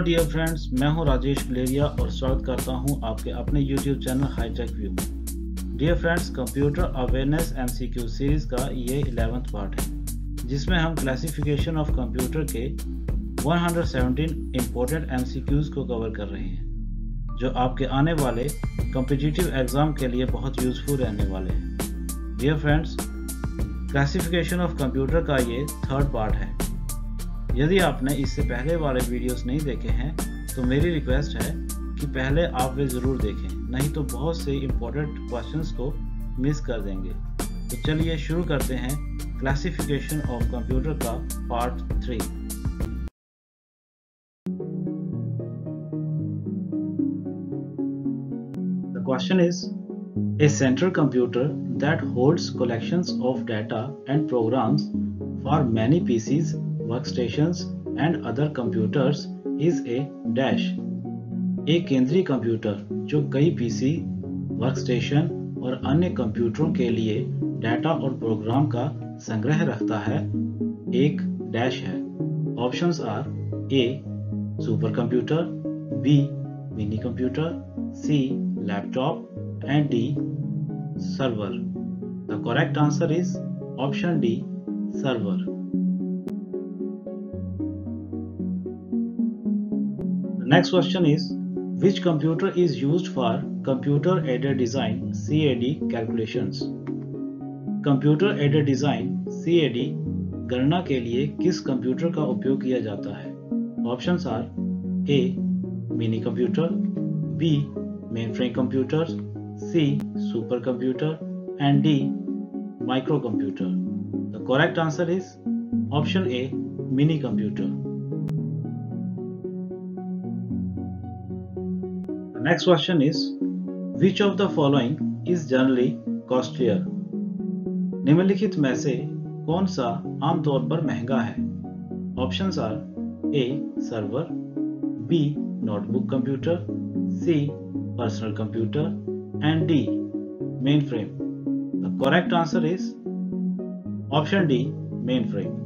Hello dear friends, मैं हूं Rajesh malaria और स्वागत करता हूं आपके अपने यूट्यूब चैनल हाईटेक व्यू में। Dear friends, computer awareness MCQ series का ये 11वां पार्ट है, जिसमें हम क्लासिफिकेशन ऑफ कंप्यूटर के 117 इम्पोर्टेंट एमसीक्यूज़ को कवर कर रहे हैं, जो आपके आने वाले कॉम्पिटिटिव एग्ज़ाम के लिए बहुत यूज़फुल रहने वाले हैं। Dear friends, classification of computer का ये 3rd पार्ट है। यदि आपने इससे पहले वाले वीडियोस नहीं देखे हैं तो मेरी रिक्वेस्ट है कि पहले आप वे ज़रूर देखें, नहीं तो बहुत से इम्पोर्टेंट क्वेश्चंस को मिस कर देंगे। तो चलिए शुरू करते हैं क्लासिफिकेशन ऑफ कंप्यूटर का पार्ट 3। The question is a central computer that holds collections of data and programs for many PCs, workstations and other computers is a dash. एक केंद्रीय कंप्यूटर जो कई पीसी, वर्कस्टेशन और अन्य कंप्यूटरों के लिए डाटा और प्रोग्राम का संग्रह रखता है, एक डैश है। Options are A super computer, B mini computer, C laptop and D server. The correct answer is option D server. Next question is, which computer is used for computer aided design CAD calculations? Computer aided design CAD गणना के लिए किस computer का उपयोग किया जाता है? Options are A mini computer, B mainframe computers, C super computer and D micro computer. The correct answer is option A mini computer. Next question is, which of the following is generally costlier? निम्नलिखित में से कौन सा आमतौर पर महंगा है? Options are A server, B notebook computer, C personal computer and D mainframe. The correct answer is option D mainframe.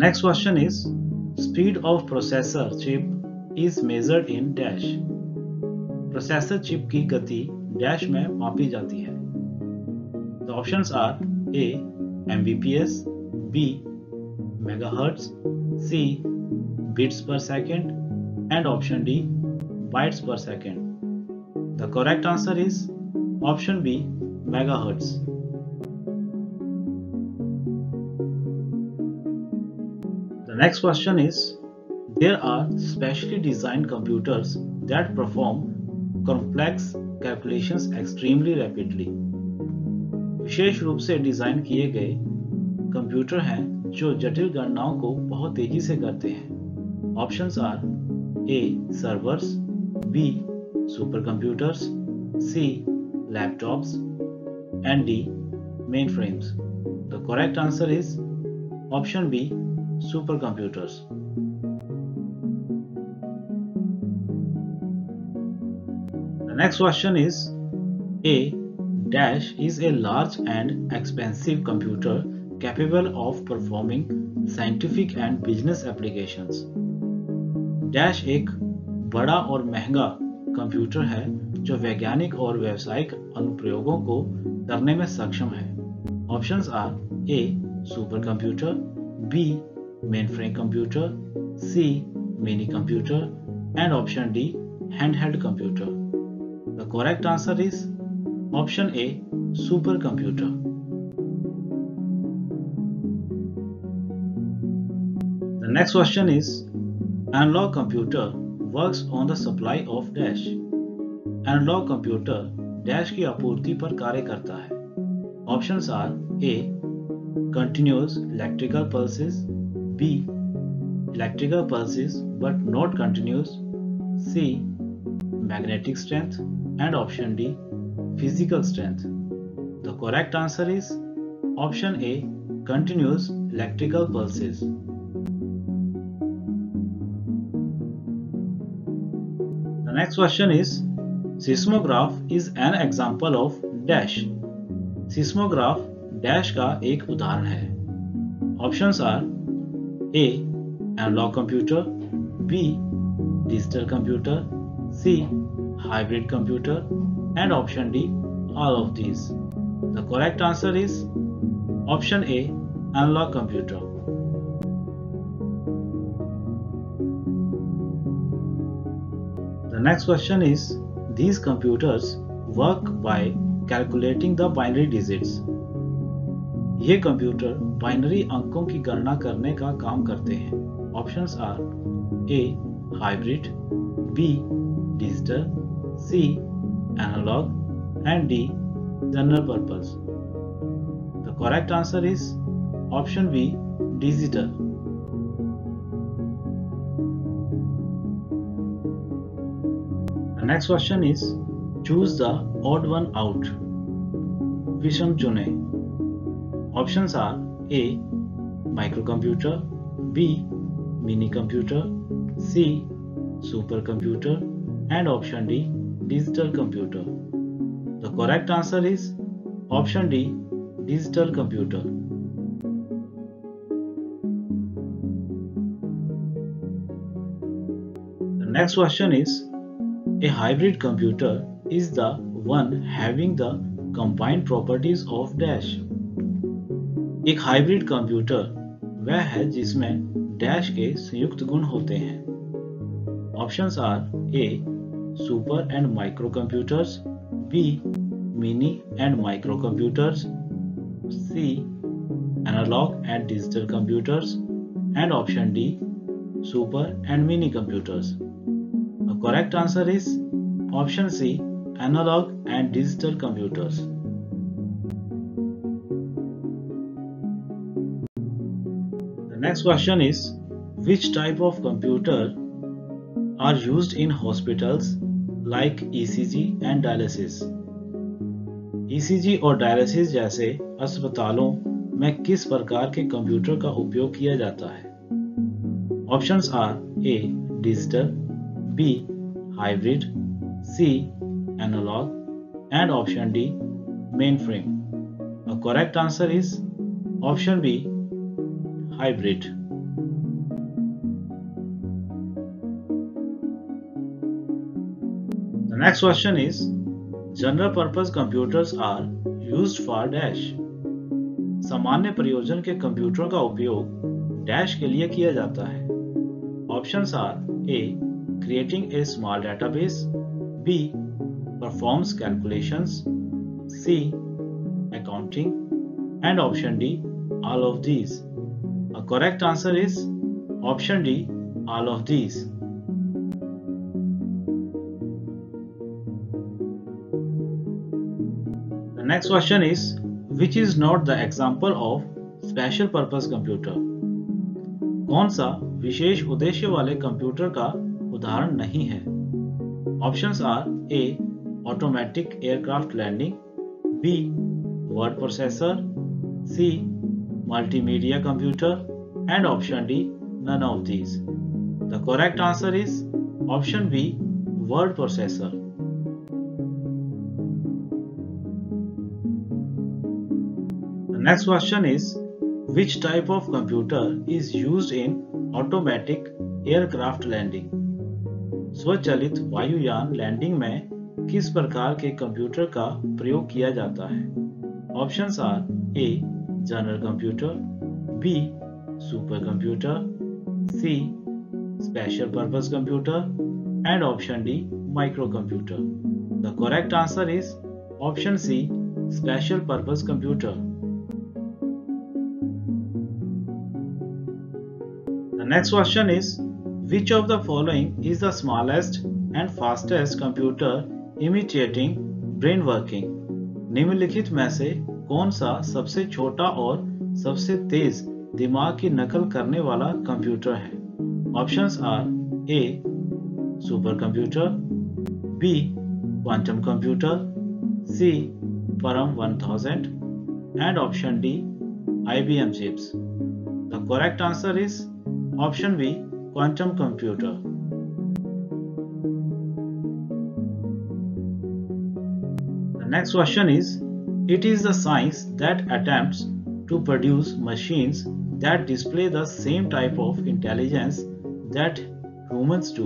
Next question is, speed of processor chip is measured in dash. Processor chip की गति dash में मापी जाती है। The options are A mbps, B megahertz, C bits per second and option D bytes per second. The correct answer is option B megahertz. Next question is, there are specially designed computers that perform complex calculations extremely rapidly. विशेष रूप से design किए गए computer हैं जो जटिल गणनाओं को बहुत तेजी से करते हैं। Options are A servers, B super computers, C laptops and D mainframes. The correct answer is option B supercomputers. The next question is, A dash is a large and expensive computer capable of performing scientific and business applications. Dash एक बड़ा और महंगा computer है जो वैज्ञानिक और व्यावसायिक अनुप्रयोगों को करने में सक्षम है। Options are A supercomputer, B mainframe computer, C mini computer and option D handheld computer. The correct answer is option A supercomputer. The next question is, analog computer works on the supply of dash. Analog computer dash की आपूर्ति पर कार्य करता है। Options are A continuous electrical pulses, B electrical pulses but not continuous, C magnetic strength and option D physical strength. The correct answer is option A continuous electrical pulses. The next question is, seismograph is an example of dash. Seismograph dash का एक उदाहरण है। Options are A. Analog computer, B. Digital computer, C. Hybrid computer, and option D. All of these. The correct answer is option A. Analog computer. The next question is, these computers work by calculating the binary digits. ये computer binary अंकों की गणना करने का काम करते हैं. Options are A. Hybrid, B. Digital, C. Analogue, and D. General purpose. The correct answer is option B. Digital. The next question is choose the odd one out. विषम चुनें. Options are A. Microcomputer, B. Mini computer, C. Supercomputer, and option D. Digital computer. The correct answer is option D. Digital computer. The next question is, a hybrid computer is the one having the combined properties of dash. एक hybrid computer वह है जिसमें dash के संयुक्त गुण होते हैं. Options are A. Super and micro computers, B. Mini and micro computers, C. Analogue and digital computers, and option D. Super and mini computers. The correct answer is option C. Analogue and digital computers. Next question is, which type of computer are used in hospitals like ECG and dialysis? ECG और dialysis जैसे अस्पतालों में किस प्रकार के computer का उपयोग किया जाता है? Options are A. Digital, B. Hybrid, C. Analog, and option D. Mainframe. The correct answer is option B. Hybrid. The next question is, general purpose computers are used for dash. सामान्य प्रयोजन के कंप्यूटरों का उपयोग डैश के लिए किया जाता है. Options are A. Creating a small database, B. Performs calculations, C. Accounting, and option D. All of these. The correct answer is option D. All of these. The next question is, which is not the example of special purpose computer? कौन सा विशेष उद्देश्य वाले computer का उदाहरण नहीं है? Options are A. Automatic aircraft landing, B. Word processor, C. Multimedia computer, and option D. None of these. The correct answer is option B. Word processor. The next question is, which type of computer is used in automatic aircraft landing? स्वचालित वायुयान landing में किस प्रकार के computer का प्रयोग किया जाता है? Options are A. General computer, B. Supercomputer, C. Special purpose computer, and option D. Microcomputer. The correct answer is option C. Special purpose computer. The next question is, which of the following is the smallest and fastest computer imitating brain working? निम्नलिखित में से कौन सा सबसे छोटा और सबसे तेज दिमाग की नकल करने वाला कंप्यूटर है? Options are A. Super computer, B. Quantum computer, C. Param 1000, and option D. IBM chips. The correct answer is option B. Quantum computer. The next question is, it is the science that attempts to produce machines that display the same type of intelligence that humans do.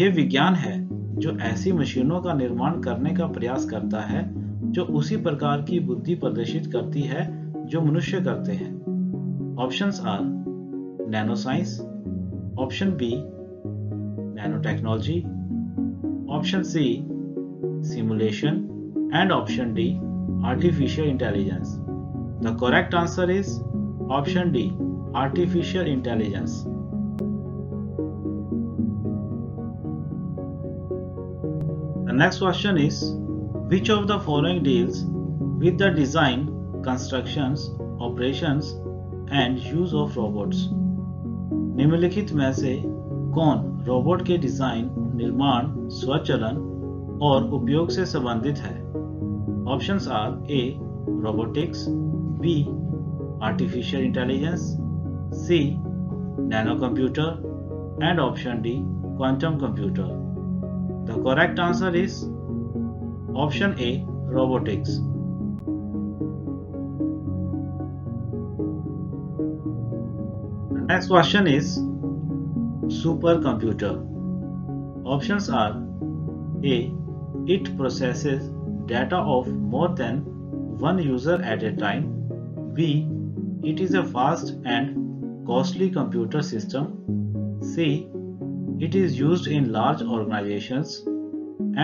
ये विज्ञान है जो ऐसी मशीनों का निर्माण करने का प्रयास करता है जो उसी प्रकार की बुद्धि प्रदर्शित करती है जो मनुष्य करते हैं. Options are nano science, option B nano technology, option C simulation, and option D, artificial intelligence. The correct answer is option D, artificial intelligence. The next question is, which of the following deals with the design, constructions, operations and use of robots? निम्नलिखित में से कौन robot के design, निर्माण, स्वचालन और उपयोग से संबंधित है? Options are A. Robotics, B. Artificial Intelligence, C. Nanocomputer, and option D. Quantum Computer. The correct answer is option A. Robotics. The next question is supercomputer. Options are A. It processes data of more than one user at a time. B. It is a fast and costly computer system. C. It is used in large organizations.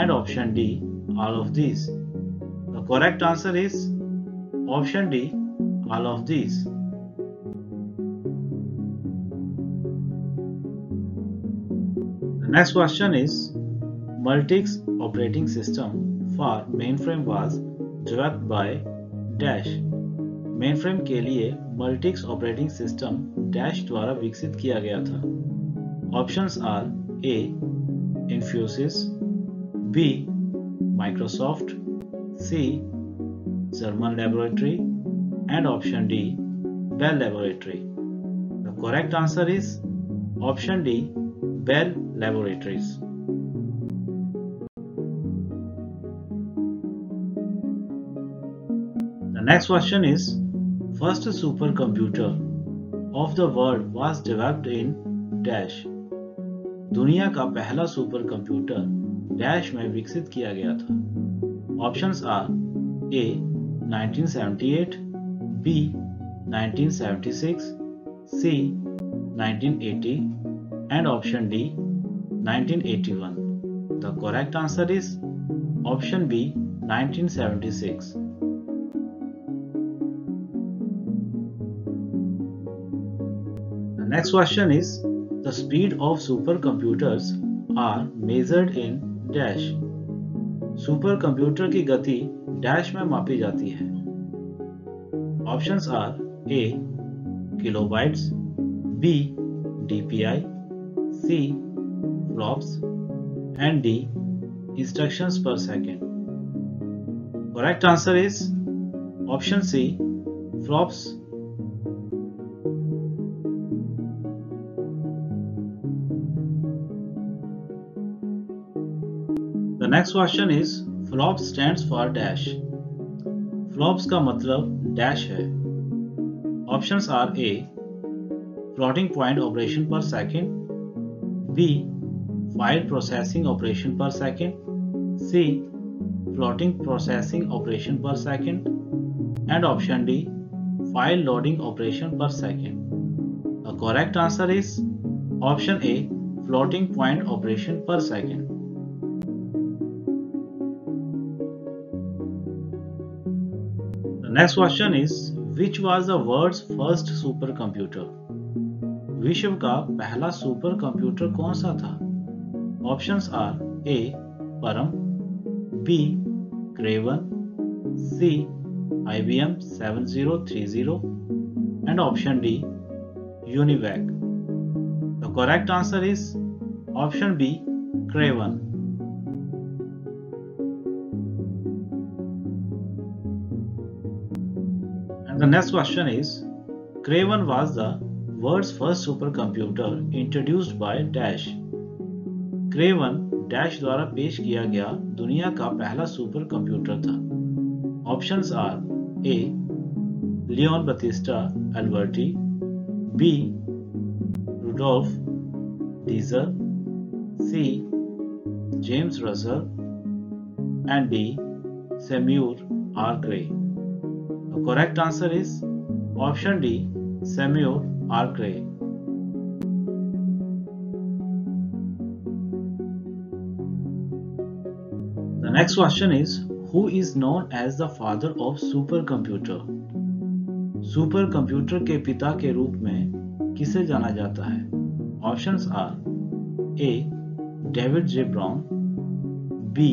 And option D, all of these. The correct answer is option D, all of these. The next question is, Multics operating system for mainframe was developed by dash. mainframe के लिए Multics operating system dash द्वारा विकसित किया गया था. Options are A. Infosys, B. Microsoft, C. German Laboratory, and option D. Bell Laboratory. The correct answer is option D. Bell Laboratories. Next question is, first supercomputer of the world was developed in dash. दुनिया का पहला supercomputer dash में विकसित किया गया था. Options are A. 1978, B. 1976, C. 1980, and option D. 1981. The correct answer is option B. 1976. Next question is, the speed of supercomputers are measured in dash. Supercomputer की गति dash में मापी जाती है. Options are A. Kilobytes, B. DPI, C. Flops, and D. Instructions per second. Correct answer is option C. Flops. Next question is flop stands for dash. Flops का मतलब dash है. Options are A. Floating point operation per second, B. File processing operation per second, C. Floating processing operation per second, and option D. File loading operation per second. The correct answer is option A. Floating point operation per second. Next question is, which was the world's first supercomputer? विश्व का पहला supercomputer कौन सा था? Options are A. Param, B. क्रे-1, C. IBM 7030, and option D. Univac. The correct answer is option B. क्रे-1. The next question is, Cray-1 was the world's first supercomputer introduced by dash. Cray-1 dash द्वारा पेश किया गया दुनिया का पहला super computer था. Options are A. Leon Battista Alberti, B. Rudolf Diesel, C. James Russell, and D. Samuel R. Cray. The correct answer is option D, Samuel R. Cray. The next question is, who is known as the father of supercomputer? Supercomputer के पिता के रूप में किसे जाना जाता है? Options are A. David J Brown, B.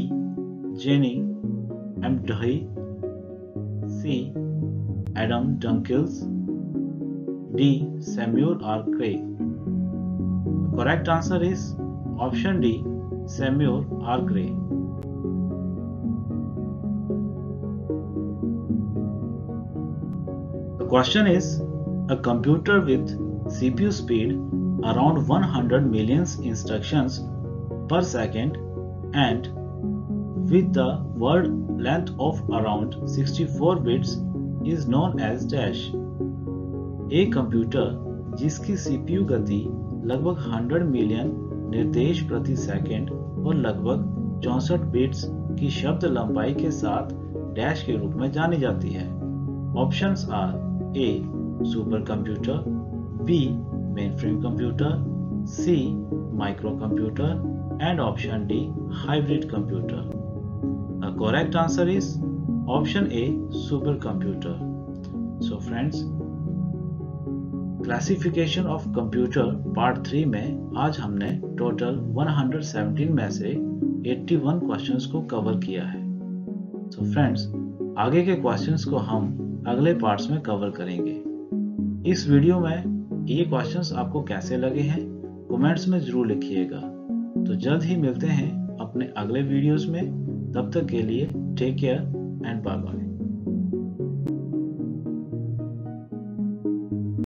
Jenny M Dahi, C. Adam Dunkills, D. Samuel R Cray. Correct answer is option D, Samuel R Cray. Question is, a computer with CPU speed around 100 million instructions per second and with the word length of around 64 bits is known as dash. A computer जिसकी CPU गति लगभग 100 million निर्देश प्रति second और लगभग 64 bits की शब्द लंबाई के साथ डैश के रूप में जानी जाती है. Options are A. Supercomputer, B. Mainframe computer, C. Microcomputer, and option D. Hybrid computer. The correct answer is option A, supercomputer. So friends, Classification of Computer Part 3 में आज हमने total 117 में से 81 questions को cover किया है. So friends, आगे के questions को हम अगले पार्ट्स में कवर करेंगे. इस वीडियो में ये क्वेश्चंस आपको कैसे लगे हैं कमेंट्स में जरूर लिखिएगा. तो जल्द ही मिलते हैं अपने अगले वीडियोस में. तब तक के लिए take care and bye bye.